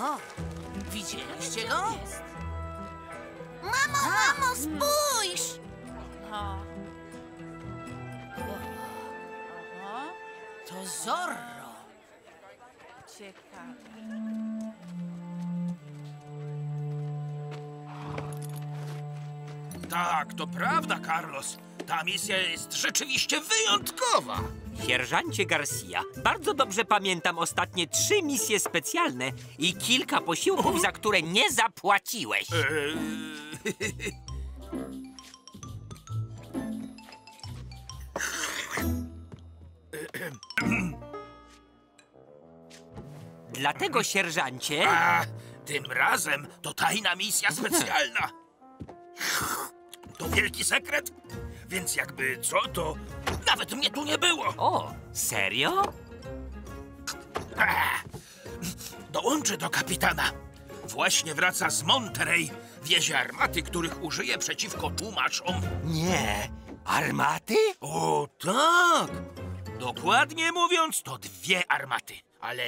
O, widzieliście go? Mamo, mamo, spójrz! To Zorro. Ciekawe. Tak, to prawda, Carlos. Ta misja jest rzeczywiście wyjątkowa. Sierżancie Garcia, bardzo dobrze pamiętam ostatnie 3 misje specjalne i kilka posiłków, za które nie zapłaciłeś. Dlatego, sierżancie... A, tym razem to tajna misja specjalna. To wielki sekret, więc jakby co, to nawet mnie tu nie było. O, serio? Dołączę do kapitana. Właśnie wraca z Monterey. Wiezie armaty, których użyje przeciwko tłumaczom. Nie, armaty? O, tak. Dokładnie mówiąc, to 2 armaty, ale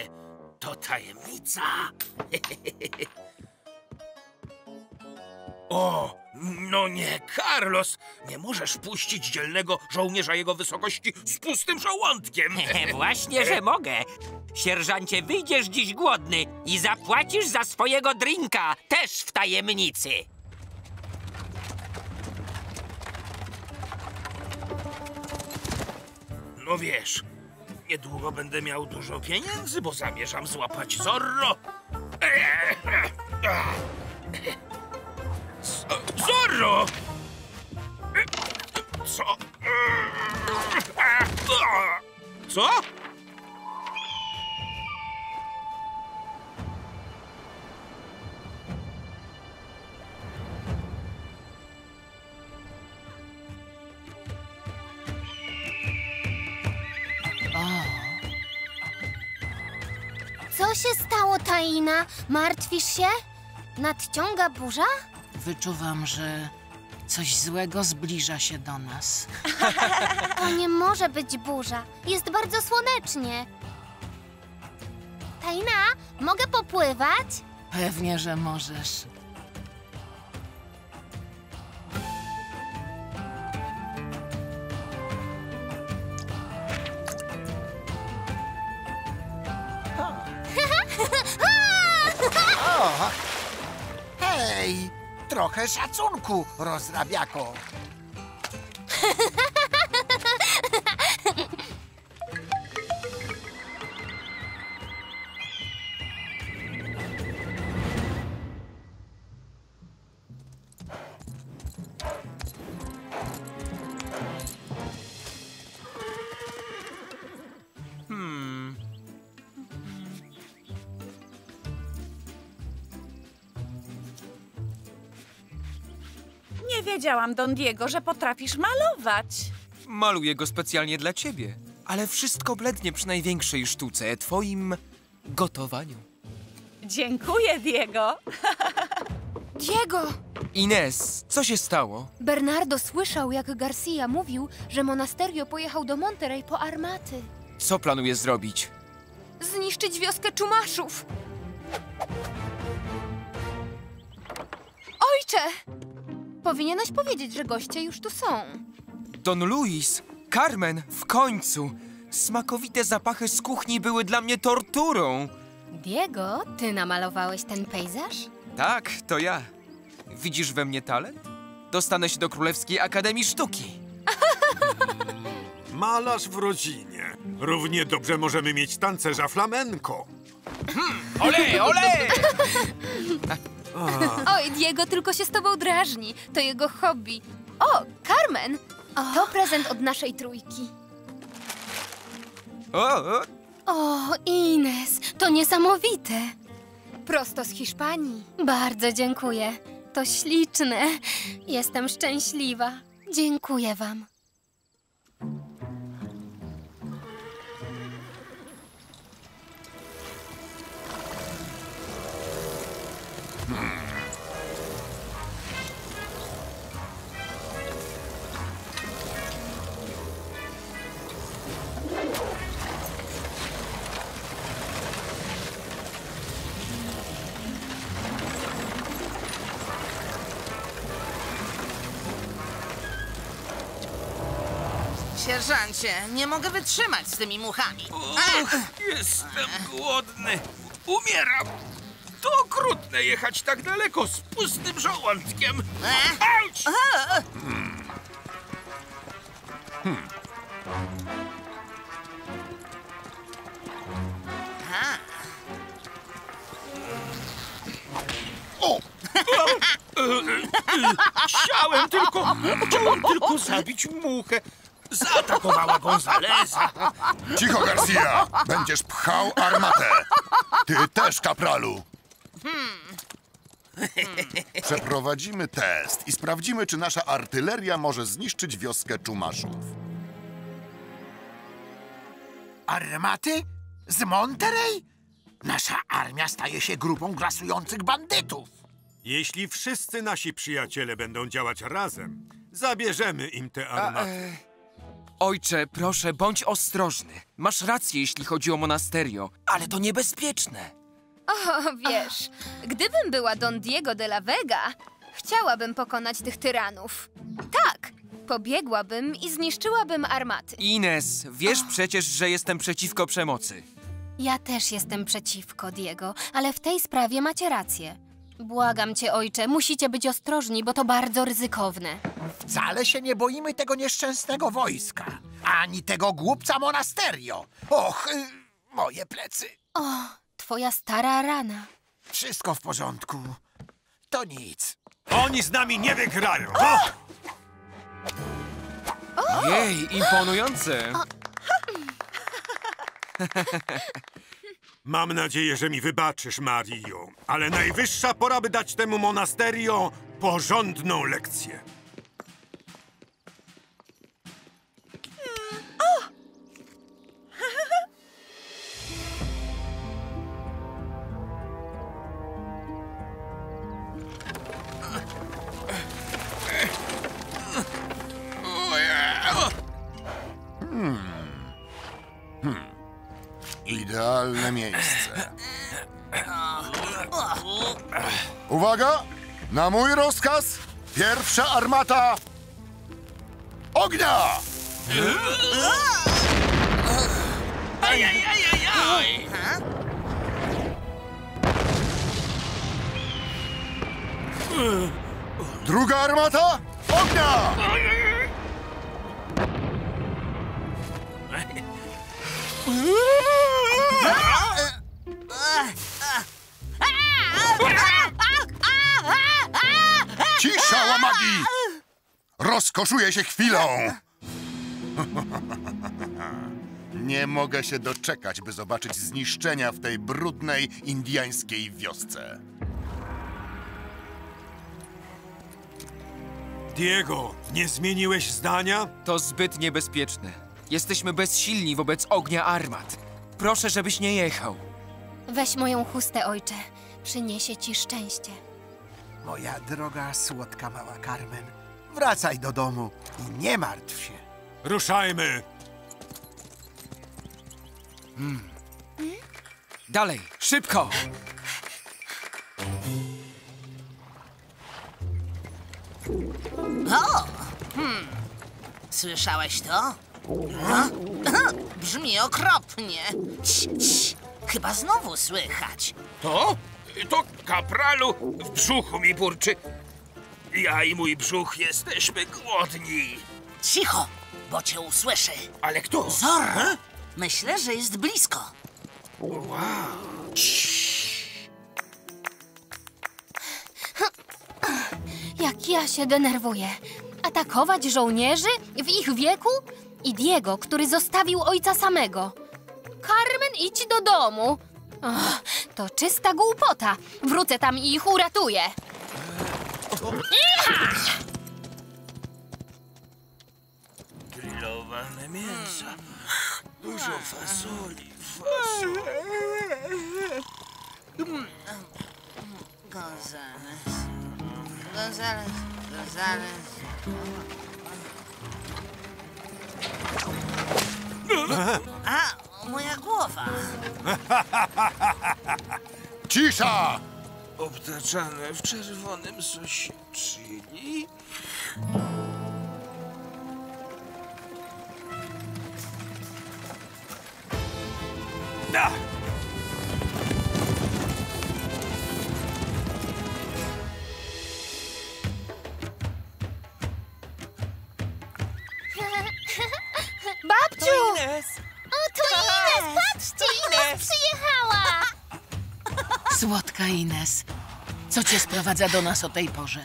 to tajemnica. O, no nie, Carlos! Nie możesz puścić dzielnego żołnierza jego wysokości z pustym żołądkiem! Właśnie, że mogę! Sierżancie, wyjdziesz dziś głodny i zapłacisz za swojego drinka, też w tajemnicy! No wiesz, niedługo będę miał dużo pieniędzy, bo zamierzam złapać Zorro! Zorro! Co? Co? Co się stało, Taina? Martwisz się? Nadciąga burza? Wyczuwam, że coś złego zbliża się do nas. To nie może być burza. Jest bardzo słonecznie. Taina, mogę popływać? Pewnie, że możesz. Hej! Trochę szacunku, rozrabiako. Wiedziałam, Don Diego, że potrafisz malować. Maluję go specjalnie dla ciebie, ale wszystko blednie przy największej sztuce, twoim gotowaniu. Dziękuję, Diego. Diego! Ines, co się stało? Bernardo słyszał, jak Garcia mówił, że Monasterio pojechał do Monterey po armaty. Co planuje zrobić? Zniszczyć wioskę Czumaszów. Ojcze! Powinieneś powiedzieć, że goście już tu są. Don Luis, Carmen, w końcu! Smakowite zapachy z kuchni były dla mnie torturą. Diego, ty namalowałeś ten pejzaż? Tak, to ja. Widzisz we mnie talent? Dostanę się do Królewskiej Akademii Sztuki. Malarz w rodzinie. Równie dobrze możemy mieć tancerza flamenko. Olej, olej! Oj, Diego tylko się z tobą drażni. To jego hobby. O, Carmen! To prezent od naszej trójki. O, Ines, to niesamowite. Prosto z Hiszpanii. Bardzo dziękuję. To śliczne. Jestem szczęśliwa. Dziękuję wam. Sierżancie, nie mogę wytrzymać z tymi muchami. Och, jestem głodny. Umieram. To okrutne jechać tak daleko z pustym żołądkiem. Auć! Chciałem tylko zabić muchę. Zaatakowała Gonzalesa. Cicho, Garcia. Będziesz pchał armatę. Ty też, kapralu. Przeprowadzimy test i sprawdzimy, czy nasza artyleria może zniszczyć wioskę Czumaszów. Armaty? Z Monterey? Nasza armia staje się grupą grasujących bandytów. Jeśli wszyscy nasi przyjaciele będą działać razem, zabierzemy im te armaty. Ojcze, proszę, bądź ostrożny. Masz rację, jeśli chodzi o Monasterio, ale to niebezpieczne. O, wiesz, gdybym była Don Diego de la Vega, chciałabym pokonać tych tyranów. Tak, pobiegłabym i zniszczyłabym armaty. Ines, wiesz przecież, że jestem przeciwko przemocy. Ja też jestem przeciwko, Diego, ale w tej sprawie macie rację. Błagam cię, ojcze, musicie być ostrożni, bo to bardzo ryzykowne. Wcale się nie boimy tego nieszczęsnego wojska, ani tego głupca Monasterio. Och, moje plecy. O, twoja stara rana. Wszystko w porządku. To nic. Oni z nami nie wygrają. Jej, imponujące. Mam nadzieję, że mi wybaczysz, Mario, ale najwyższa pora, by dać temu Monasterio porządną lekcję. Idealne miejsce. Uwaga! Na mój rozkaz pierwsza armata ognia! Ajajajajaj! Druga armata ognia! Cisza, łamagi! Rozkoszuję się chwilą! Nie mogę się doczekać, by zobaczyć zniszczenia w tej brudnej, indyjskiej wiosce. Diego, nie zmieniłeś zdania? To zbyt niebezpieczne. Jesteśmy bezsilni wobec ognia armat. Proszę, żebyś nie jechał. Weź moją chustę, ojcze. Przyniesie ci szczęście. Moja droga, słodka mała Carmen, wracaj do domu i nie martw się. Ruszajmy! Dalej, szybko! Słyszałeś to? Brzmi okropnie. Chyba znowu słychać. To kapralu w brzuchu mi burczy. Ja i mój brzuch jesteśmy głodni. Cicho, bo cię usłyszy. Ale kto? Zorro. Myślę, że jest blisko. Wow. Jak ja się denerwuję. Atakować żołnierzy w ich wieku? I Diego, który zostawił ojca samego. Carmen, idź do domu. Oh, to czysta głupota. Wrócę tam i ich uratuję. Grillowane mięsa. Dużo fasoli. Gonzales. Moja głowa. Cisza! Obtaczane w czerwonym sosie chili. uda! Babciu! To Ines. O, to Ines! Patrzcie, Ines przyjechała! Słodka Ines, co cię sprowadza do nas o tej porze?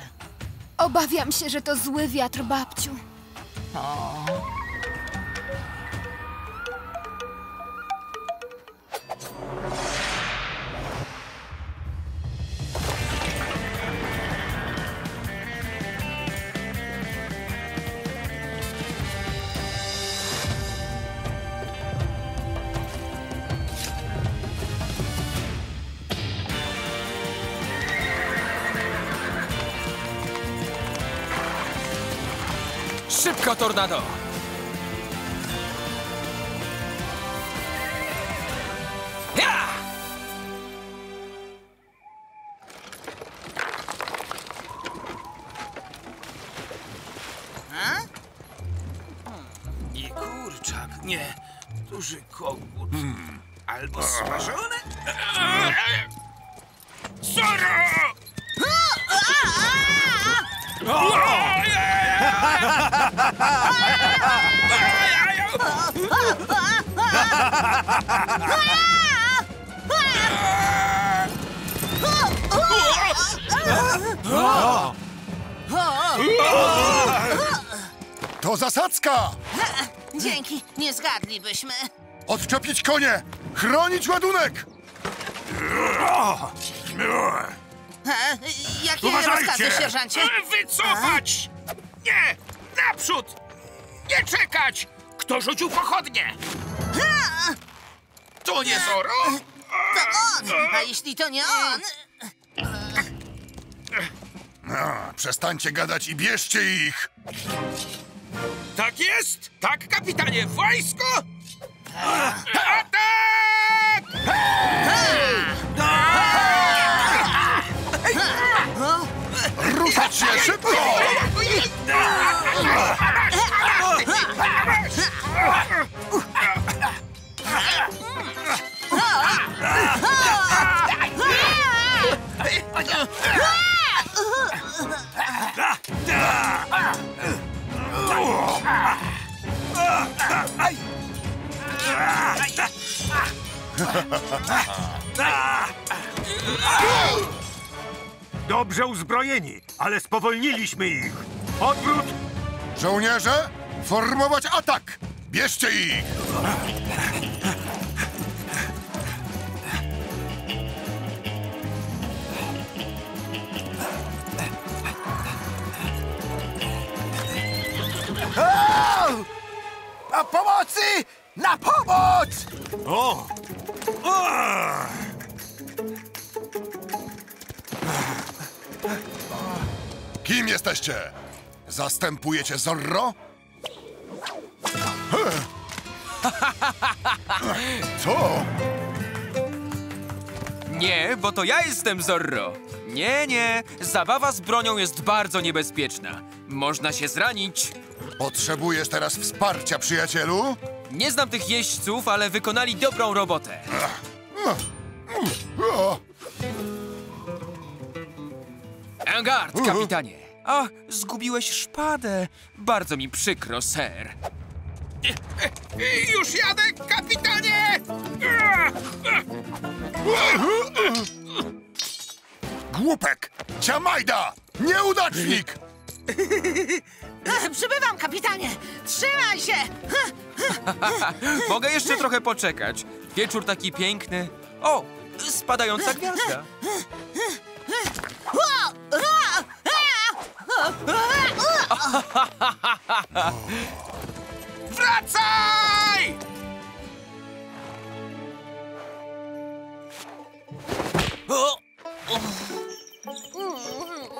Obawiam się, że to zły wiatr, babciu. O. Szybko, Tornado! Ja! I kurczak, nie, duży kogut. Albo smażone? Zorro! To zasadzka! Dzięki, nie zgadlibyśmy. Odczepić konie! Chronić ładunek! Jakie rozkazy, sierżancie? Wycofać! Nie! Naprzód! Nie czekać! Kto rzucił pochodnie? To nie Zorro? To on! A jeśli to nie on... No, przestańcie gadać i bierzcie ich! Tak jest! Tak, kapitanie! Wojsko! Atak! Ruszać się szybko! Dobrze uzbrojeni, ale spowolniliśmy ich. Odwrót! Żołnierze, formować atak! Bierzcie ich! Na pomocy! Na pomoc! O! Kim jesteście? Zastępujecie Zorro? Co? Nie, bo to ja jestem Zorro. Nie, nie. Zabawa z bronią jest bardzo niebezpieczna. Można się zranić. Potrzebujesz teraz wsparcia, przyjacielu? Nie znam tych jeźdźców, ale wykonali dobrą robotę. En garde, kapitanie. Ach, zgubiłeś szpadę. Bardzo mi przykro, ser. Już jadę, kapitanie! Głupek! Ciamajda! Nieudacznik! Przybywam, kapitanie! Trzymaj się! Mogę jeszcze trochę poczekać. Wieczór taki piękny. O, spadająca gwiazda. Wracaj!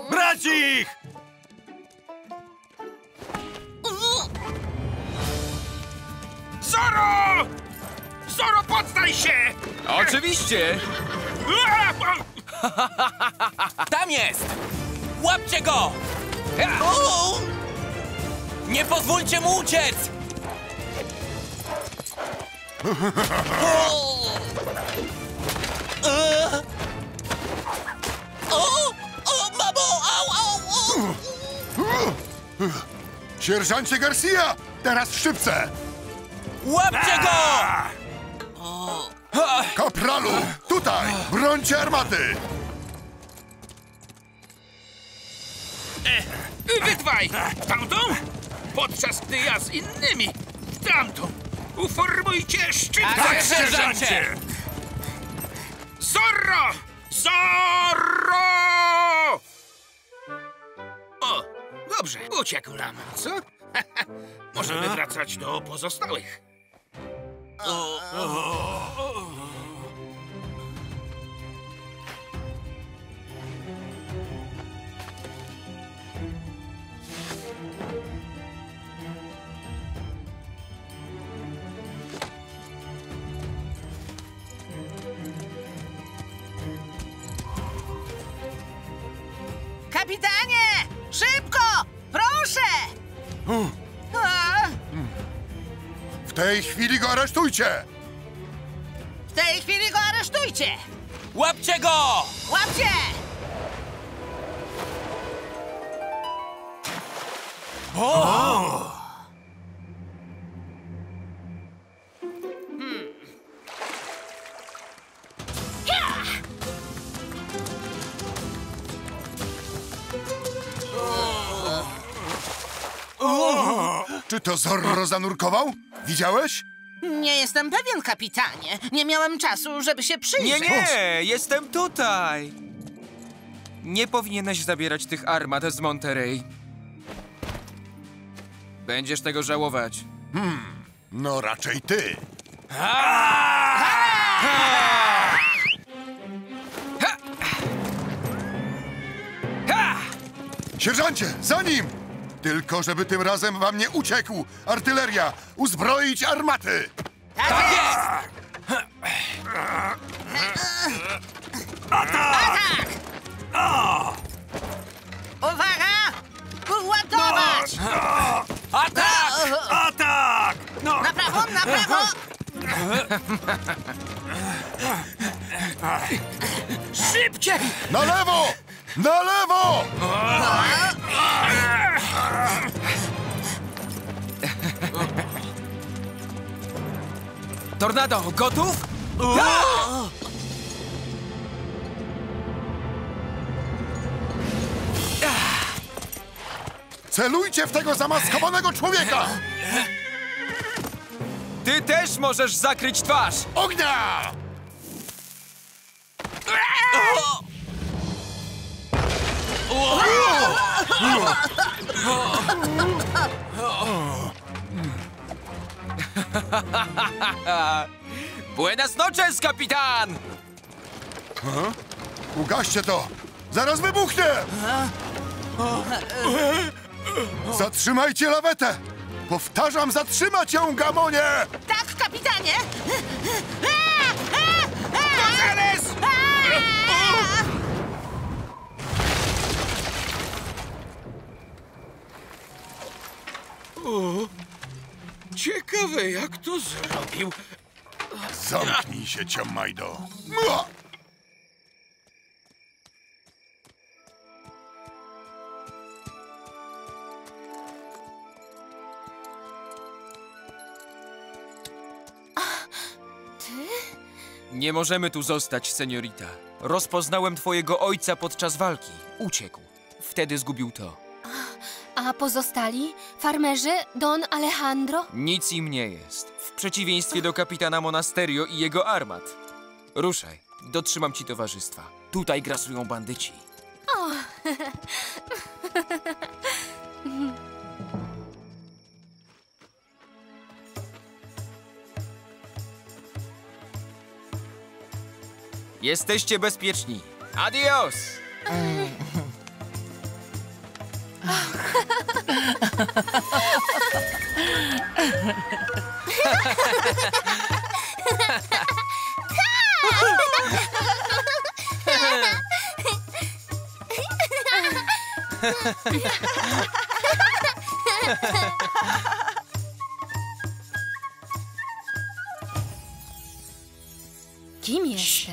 Brać ich! Zorro! Zorro, poddaj się! Oczywiście! Tam jest! Łapcie go! Nie pozwólcie mu uciec! Sierżancie Garcia! Teraz w szybce! Łapcie go! Kapralu! Tutaj! Brońcie armaty! Wydwaj! W tamtą? Podczas gdy ja z innymi w tamtą! Uformujcie szczypce! Tak, sierżancie! Zorro! Zorro! O! Dobrze, uciekł nam, co? Możemy wracać do pozostałych. Kapitanie! Szybko! Proszę! W tej chwili go aresztujcie! W tej chwili go aresztujcie! Łapcie go! Łapcie! O! Czy to Zorro zanurkował? Widziałeś? Nie jestem pewien, kapitanie. Nie miałem czasu, żeby się przyjrzeć. Nie, jestem tutaj. Nie powinieneś zabierać tych armat z Monterey. Będziesz tego żałować. No raczej ty. Sierżancie, za nim! Tylko żeby tym razem wam nie uciekł! Artyleria! Uzbroić armaty! Tak jest! Atak! Atak! Uwaga! Ładować! Atak! Atak! Na prawo, na prawo! Szybciej! Na lewo! Na lewo! Tornado, gotów? Celujcie w tego zamaskowanego człowieka! Ty też możesz zakryć twarz! Ognia! Buenas noches, kapitan! Ugaście to! Zaraz wybuchnie! Zatrzymajcie lawetę! Powtarzam, zatrzymać ją, gamonie! Tak, kapitanie! Gonzales! Ciekawe, jak to zrobił. Zamknij się, ciamajdo. Ty? Nie możemy tu zostać, seniorita. Rozpoznałem twojego ojca podczas walki. Uciekł. Wtedy zgubił to. A pozostali? Farmerzy? Don Alejandro? Nic im nie jest. W przeciwieństwie do kapitana Monasterio i jego armat. Ruszaj. Dotrzymam ci towarzystwa. Tutaj grasują bandyci. Jesteście bezpieczni. Adios! Kim jesteś?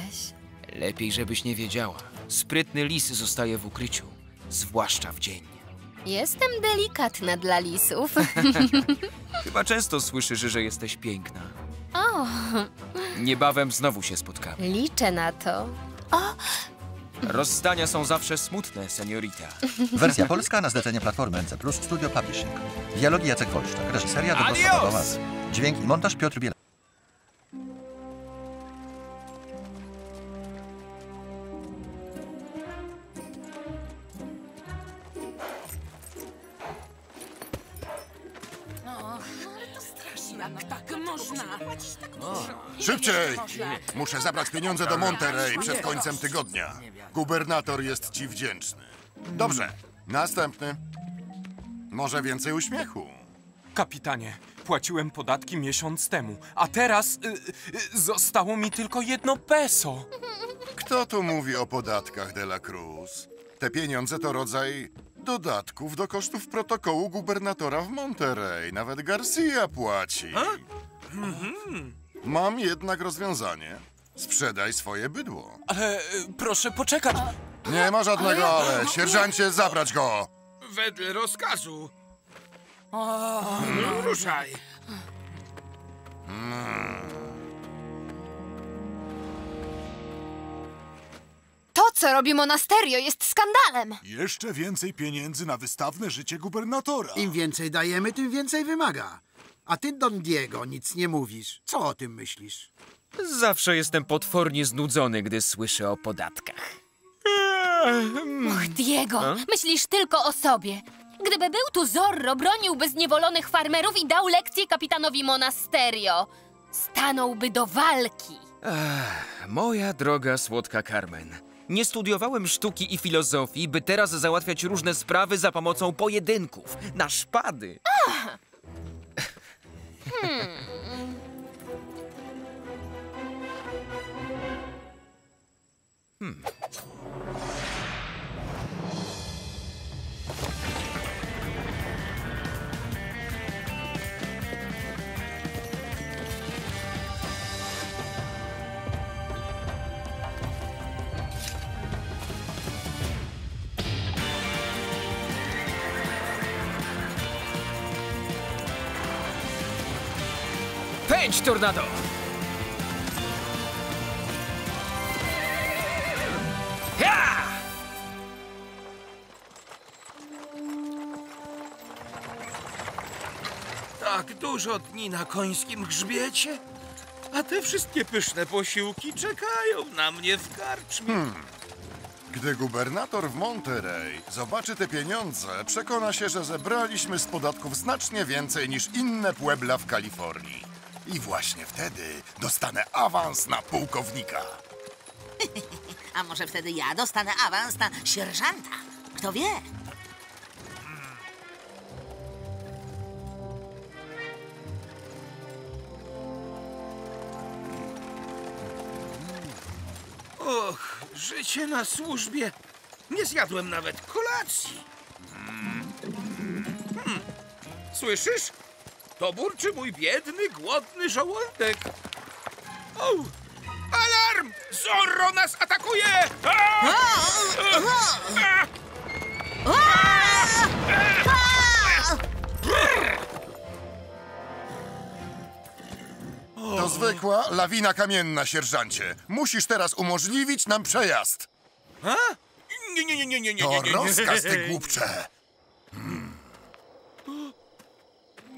Lepiej, żebyś nie wiedziała. Sprytny lis zostaje w ukryciu, zwłaszcza w dzień. Jestem delikatna dla lisów. Chyba często słyszysz, że jesteś piękna. O! Niebawem znowu się spotkamy. Liczę na to. O! Rozstania są zawsze smutne, seniorita. Wersja polska na zlecenie Platformy NC+, Studio Publishing. Dialogi Jacek Wolszczak, reżyseria Dobrosława Dołaz. Dźwięk i montaż Piotr Bielak. Szybciej! Muszę zabrać pieniądze do Monterey przed końcem tygodnia. Gubernator jest ci wdzięczny. Dobrze, następny. Może więcej uśmiechu. Kapitanie, płaciłem podatki miesiąc temu, a teraz zostało mi tylko 1 peso. Kto tu mówi o podatkach, de la Cruz? Te pieniądze to rodzaj dodatków do kosztów protokołu gubernatora w Monterey. Nawet Garcia płaci. Mam jednak rozwiązanie. Sprzedaj swoje bydło. Ale proszę poczekać. Nie ma żadnego ale. Sierżancie, zabrać go. Wedle rozkazu. Ruszaj. To, co robi Monasterio, jest skandalem. Jeszcze więcej pieniędzy na wystawne życie gubernatora. Im więcej dajemy, tym więcej wymaga. A ty, Don Diego, nic nie mówisz. Co o tym myślisz? Zawsze jestem potwornie znudzony, gdy słyszę o podatkach. Och, Diego, myślisz tylko o sobie. Gdyby był tu Zorro, broniłby zniewolonych farmerów i dał lekcję kapitanowi Monasterio. Stanąłby do walki. Ach, moja droga, słodka Carmen. Nie studiowałem sztuki i filozofii, by teraz załatwiać różne sprawy za pomocą pojedynków, na szpady. Ach. Pędź, Tornado! Tak dużo dni na końskim grzbiecie, a te wszystkie pyszne posiłki czekają na mnie w karczmie. Gdy gubernator w Monterey zobaczy te pieniądze, przekona się, że zebraliśmy z podatków znacznie więcej niż inne puebla w Kalifornii. I właśnie wtedy dostanę awans na pułkownika. A może wtedy ja dostanę awans na sierżanta? Kto wie? Och, życie na służbie. Nie zjadłem nawet kolacji. Słyszysz? To burczy mój biedny, głodny żołądek. O! Alarm! Zorro nas atakuje! To zwykła lawina kamienna, sierżancie. Musisz teraz umożliwić nam przejazd. A? Nie. To rozkaz, ty głupcze.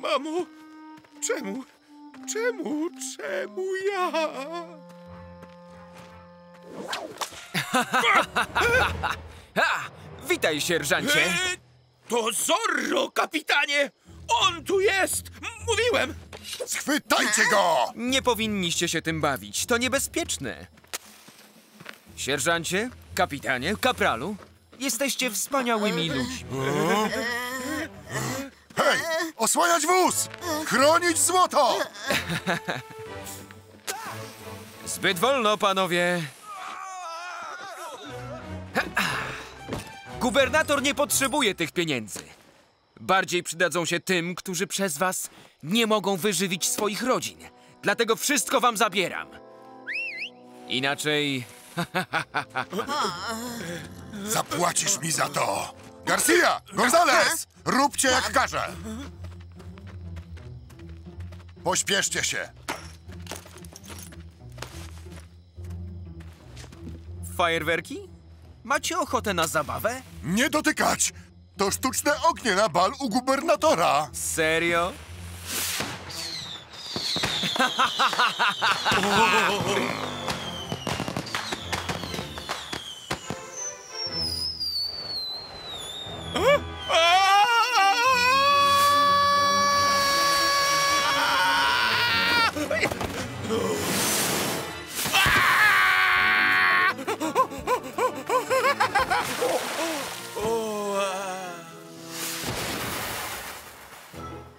Mamo, czemu ja? Witaj, sierżancie. To Zorro, kapitanie! On tu jest! Mówiłem! Schwytajcie go! Nie powinniście się tym bawić, to niebezpieczne. Sierżancie, kapitanie, kapralu, jesteście wspaniałymi ludźmi. Hej! Osłaniać wóz! Chronić złoto! Zbyt wolno, panowie. Gubernator nie potrzebuje tych pieniędzy. Bardziej przydadzą się tym, którzy przez was nie mogą wyżywić swoich rodzin. Dlatego wszystko wam zabieram. Inaczej... Zapłacisz mi za to! Garcia! Gonzales! Róbcie jak każę! Pośpieszcie się! Fajerwerki? Macie ochotę na zabawę? Nie dotykać! To sztuczne ognie na bal u gubernatora! Serio?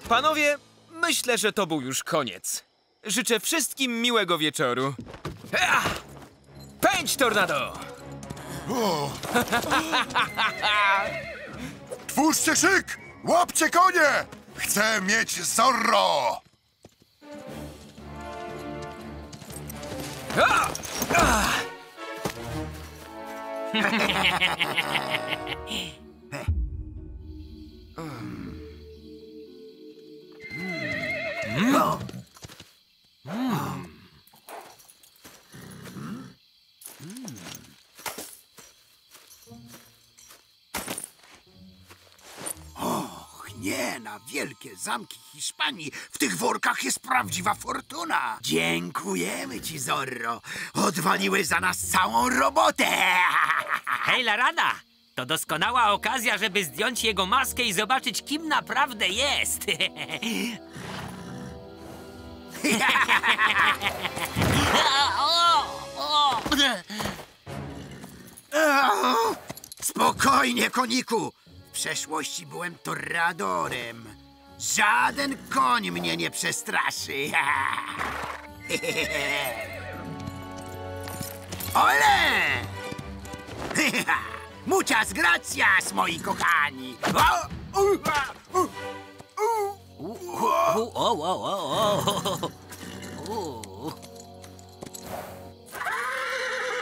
Panowie, myślę, że to był już koniec. Życzę wszystkim miłego wieczoru. Pędź, Tornado! Twórzcie szyk! Łapcie konie! Chcę mieć Zorro! Nie, na wielkie zamki Hiszpanii w tych workach jest prawdziwa fortuna. Dziękujemy ci, Zorro. Odwaliłeś za nas całą robotę. Hej, Larana! To doskonała okazja, żeby zdjąć jego maskę i zobaczyć, kim naprawdę jest. Spokojnie, koniku. W przeszłości byłem toradorem. Żaden koń mnie nie przestraszy. Ole! Muchas gracias, moi kochani!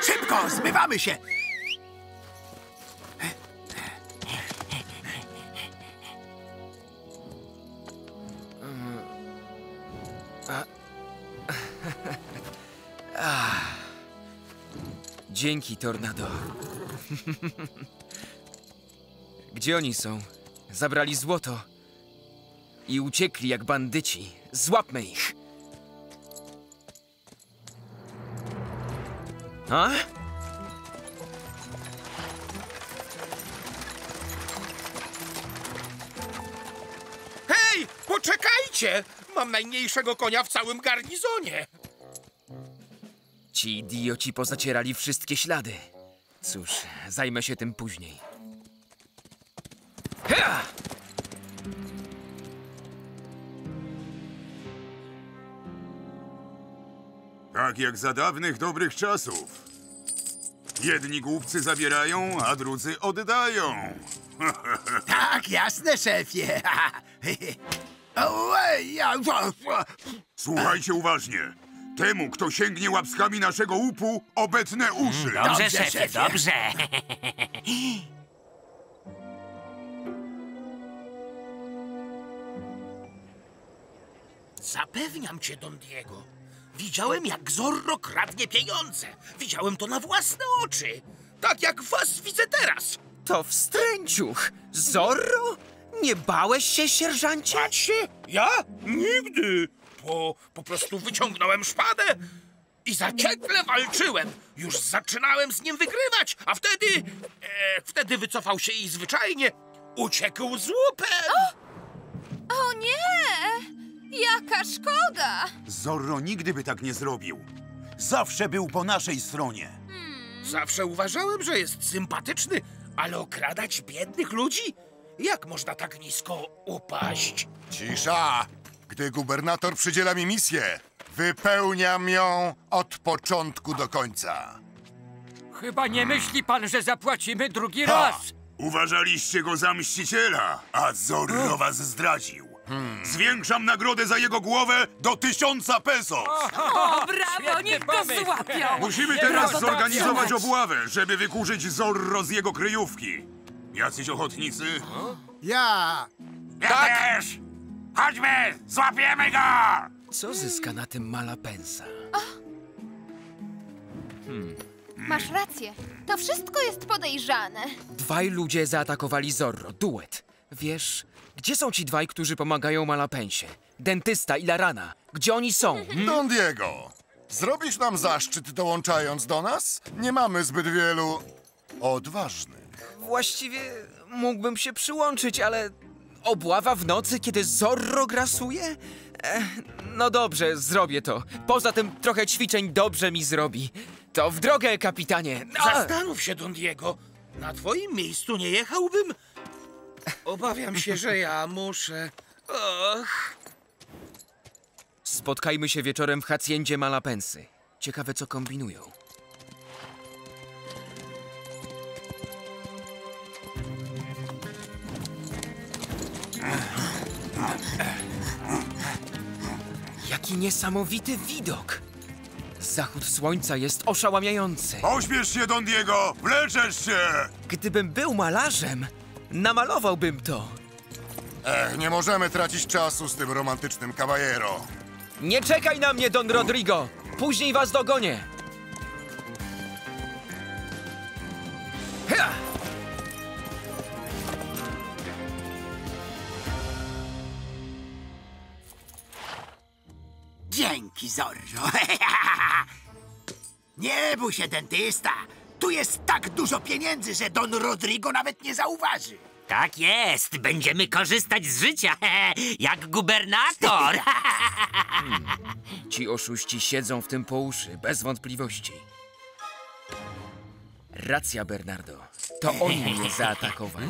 Szybko, zmywamy się! Dzięki, Tornado. Gdzie oni są? Zabrali złoto i uciekli jak bandyci. Złapmy ich. A? Hej, poczekajcie! Mam najmniejszego konia w całym garnizonie. Ci idioci pozacierali wszystkie ślady. Cóż, zajmę się tym później. Hea! Tak jak za dawnych dobrych czasów. Jedni głupcy zabierają, a drudzy oddają. Tak, jasne, szefie. Słuchajcie uważnie. Temu, kto sięgnie łapskami naszego łupu, obetnę uszy. Dobrze, szefie, dobrze. Zapewniam cię, Don Diego. Widziałem, jak Zorro kradnie pieniądze. Widziałem to na własne oczy. Tak jak was widzę teraz. To wstręciuch. Zorro? Nie bałeś się, sierżancie? Patrzcie, ja? Nigdy. Po prostu wyciągnąłem szpadę i zaciekle walczyłem. Już zaczynałem z nim wygrywać, a wtedy... wtedy wycofał się i zwyczajnie uciekł z łupem. O nie! Jaka szkoda! Zorro nigdy by tak nie zrobił. Zawsze był po naszej stronie. Zawsze uważałem, że jest sympatyczny, ale okradać biednych ludzi? Jak można tak nisko upaść? Cisza! Gdy gubernator przydziela mi misję, wypełniam ją od początku do końca. Chyba nie myśli pan, że zapłacimy drugi raz. Uważaliście go za mściciela, a Zorro was zdradził. Zwiększam nagrodę za jego głowę do 1000 pesos. O, brawo, niech go złapią. Musimy teraz zorganizować obławę, żeby wykurzyć Zorro z jego kryjówki. Jacyś ochotnicy? Ja też! Chodźmy, złapiemy go! Co zyska na tym Malapensa? Masz rację. To wszystko jest podejrzane. Dwaj ludzie zaatakowali Zorro. Duet. Wiesz, gdzie są ci dwaj, którzy pomagają Malapensie? Dentysta i Larana. Gdzie oni są? Don Diego, zrobisz nam zaszczyt, dołączając do nas? Nie mamy zbyt wielu odważnych. Właściwie mógłbym się przyłączyć, ale obława w nocy, kiedy Zorro grasuje? No dobrze, zrobię to. Poza tym trochę ćwiczeń dobrze mi zrobi. To w drogę, kapitanie. Zastanów się, Don Diego. Na twoim miejscu nie jechałbym. Obawiam się, że ja muszę. Och. Spotkajmy się wieczorem w haciendzie Malapensy. Ciekawe, co kombinują. Jaki niesamowity widok! Zachód słońca jest oszałamiający. Pośpiesz się, Don Diego! Wleczesz się! Gdybym był malarzem, namalowałbym to. Nie możemy tracić czasu z tym romantycznym caballero. Nie czekaj na mnie, Don Rodrigo! Później was dogonię. Ha! Dzięki, Zorro. Nie bój się, dentysta. Tu jest tak dużo pieniędzy, że Don Rodrigo nawet nie zauważy. Tak jest. Będziemy korzystać z życia. Jak gubernator. Ci oszuści siedzą w tym po uszy, bez wątpliwości. Racja, Bernardo. To oni mnie zaatakowali.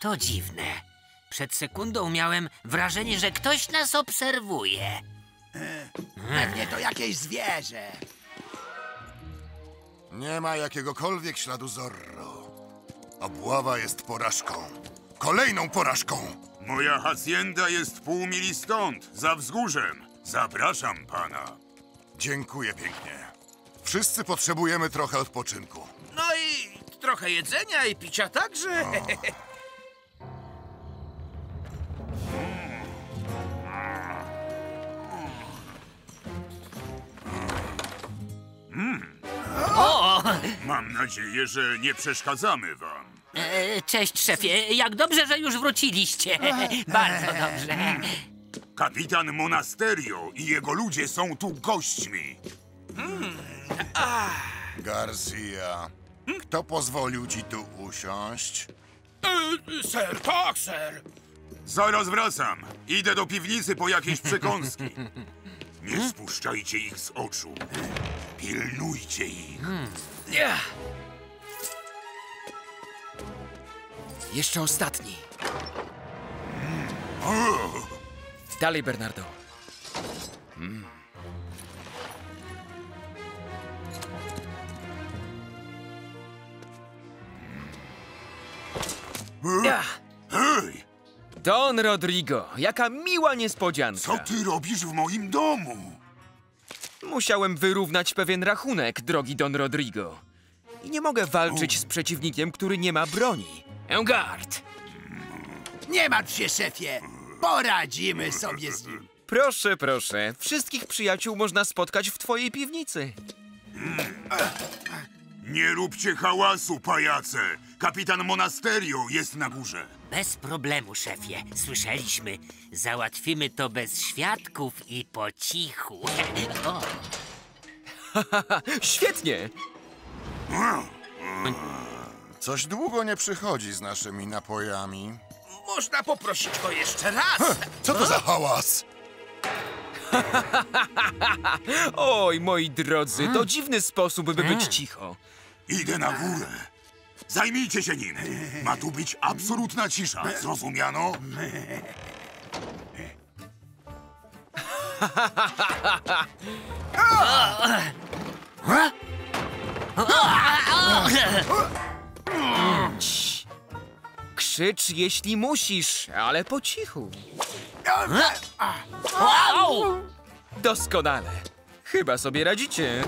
To dziwne. Przed sekundą miałem wrażenie, że ktoś nas obserwuje. Pewnie to jakieś zwierzę. Nie ma jakiegokolwiek śladu Zorro. Obława jest porażką. Kolejną porażką. Moja hacienda jest pół mili stąd, za wzgórzem. Zapraszam pana. Dziękuję pięknie. Wszyscy potrzebujemy trochę odpoczynku. No i trochę jedzenia i picia także. Mam nadzieję, że nie przeszkadzamy wam. Cześć, szefie. Jak dobrze, że już wróciliście. Bardzo dobrze. Kapitan Monasterio i jego ludzie są tu gośćmi. Garcia, kto pozwolił ci tu usiąść? Ser, tak, ser. Zaraz wracam. Idę do piwnicy po jakieś przekąski. Nie spuszczajcie ich z oczu. Pilnujcie ich. Jeszcze ostatni. Dalej, Bernardo. Hej! Don Rodrigo, jaka miła niespodzianka. Co ty robisz w moim domu? Musiałem wyrównać pewien rachunek, drogi Don Rodrigo. I nie mogę walczyć z przeciwnikiem, który nie ma broni. Engard! Nie martw się, szefie. Poradzimy sobie z nim. Proszę, proszę. Wszystkich przyjaciół można spotkać w twojej piwnicy. Nie róbcie hałasu, pajace. Kapitan Monasterio jest na górze. Bez problemu, szefie. Słyszeliśmy. Załatwimy to bez świadków i po cichu. Świetnie! Coś długo nie przychodzi z naszymi napojami. Można poprosić go jeszcze raz. Co to za hałas? Oj, moi drodzy, to dziwny sposób, by być cicho. Idę na górę. Zajmijcie się nim. Ma tu być absolutna cisza. Zrozumiano? Krzycz, jeśli musisz, ale po cichu. Doskonale. Chyba sobie radzicie.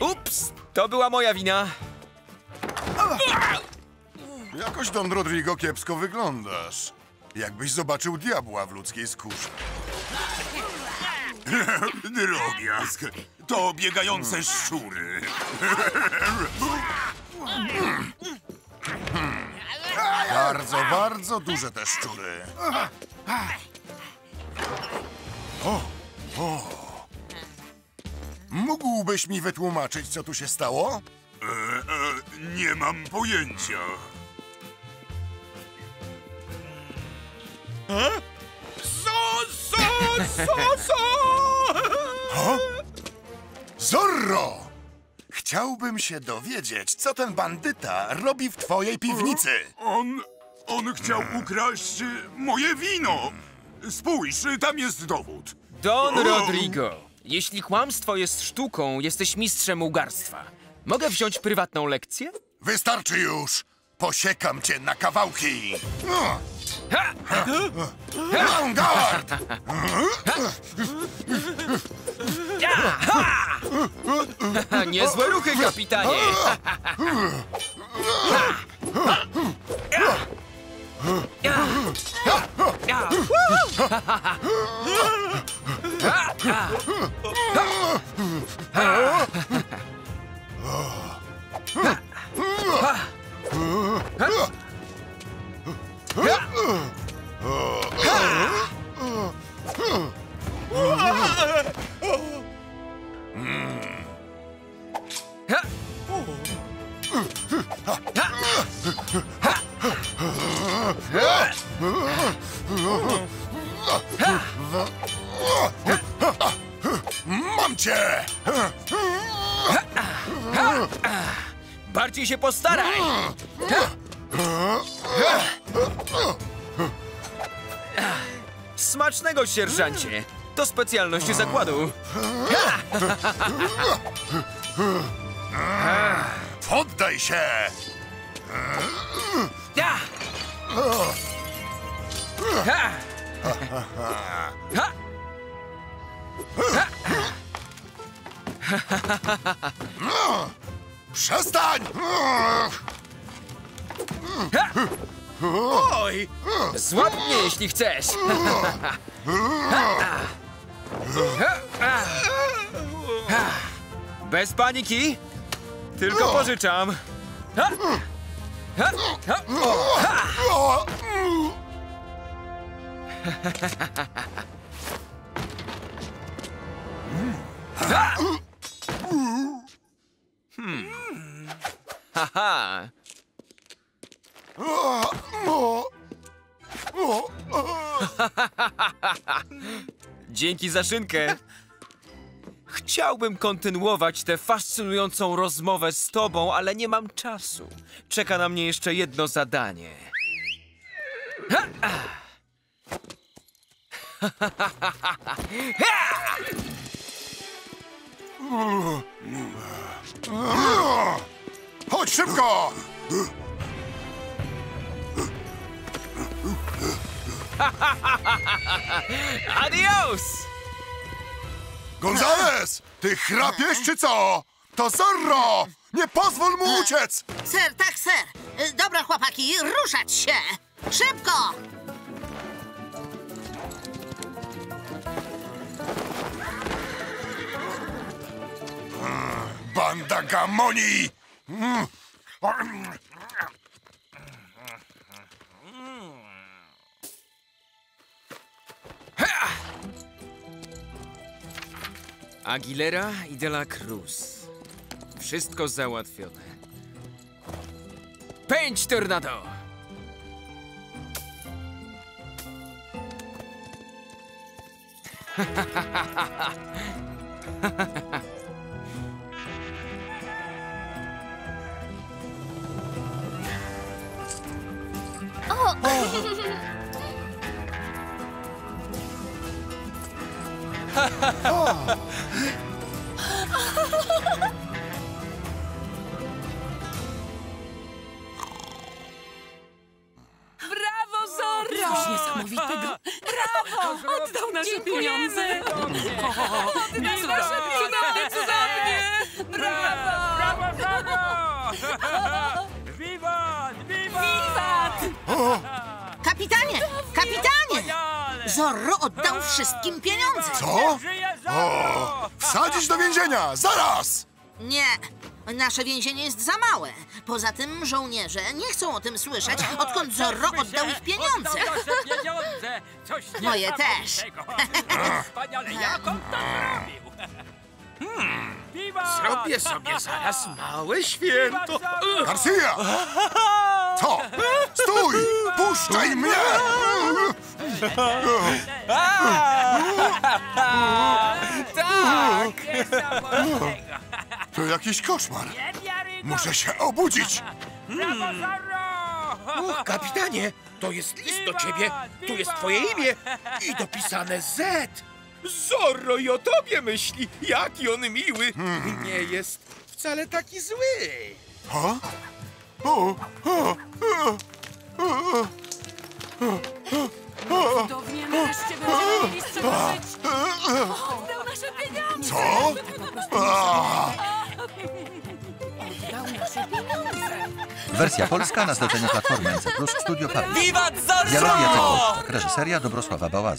Ups, to była moja wina. Jakoś, Don Rodrigo, kiepsko wyglądasz. Jakbyś zobaczył diabła w ludzkiej skórze. Drobiazg, to biegające szczury. Bardzo, bardzo duże te szczury. Mógłbyś mi wytłumaczyć, co tu się stało? Nie mam pojęcia. Zorro! Chciałbym się dowiedzieć, co ten bandyta robi w twojej piwnicy. On chciał ukraść moje wino. Spójrz, tam jest dowód. Don Rodrigo, jeśli kłamstwo jest sztuką, jesteś mistrzem ugarstwa. Mogę wziąć prywatną lekcję? Wystarczy już! Posiekam cię na kawałki! Vanguard! Niezłe ruchy, kapitanie! Mam cię! Bardziej się postaraj! Smacznego, sierżancie! To specjalność zakładu. Poddaj się! Przestań! Oj! Złap mnie, jeśli chcesz! Bez paniki! Tylko pożyczam! Haha! Dzięki za szynkę. Chciałbym kontynuować tę fascynującą rozmowę z tobą, ale nie mam czasu. Czeka na mnie jeszcze jedno zadanie. Chodź szybko! Adios! Gonzales! Ty chrapiesz czy co? To Zorro! Nie pozwól mu uciec! Ser, tak ser! Dobra, chłopaki, ruszać się! Szybko! Banda gamoni! Aguilera i de la Cruz. Wszystko załatwione. Pędź, Tornado! Zorro oddał wszystkim pieniądze. Co? O, wsadzić do więzienia! Zaraz! Nie. Nasze więzienie jest za małe. Poza tym żołnierze nie chcą o tym słyszeć, odkąd Zorro oddał ich pieniądze. Moje też. Wspaniale, jak on to zrobił? Zrobię sobie zaraz małe święto. Garcia! Co? Stój! Puszczaj mnie! Tak! To jakiś koszmar. Muszę się obudzić. Kapitanie, to jest list do ciebie. Tu jest twoje imię i dopisane Z. Zorro i o tobie myśli. Jaki on miły. Nie jest wcale taki zły. Ha? Cudownie, nareszcie będziemy mieli z czego żyć. Oddał nasze pieniądze. Co? Oddał nasze pieniądze. Wersja polska na zlecenie Platformy NC+, Studio Paweł. Wiwat Zorro! Dialogia Czechowska. Reżyseria Dobrosława Bałazy.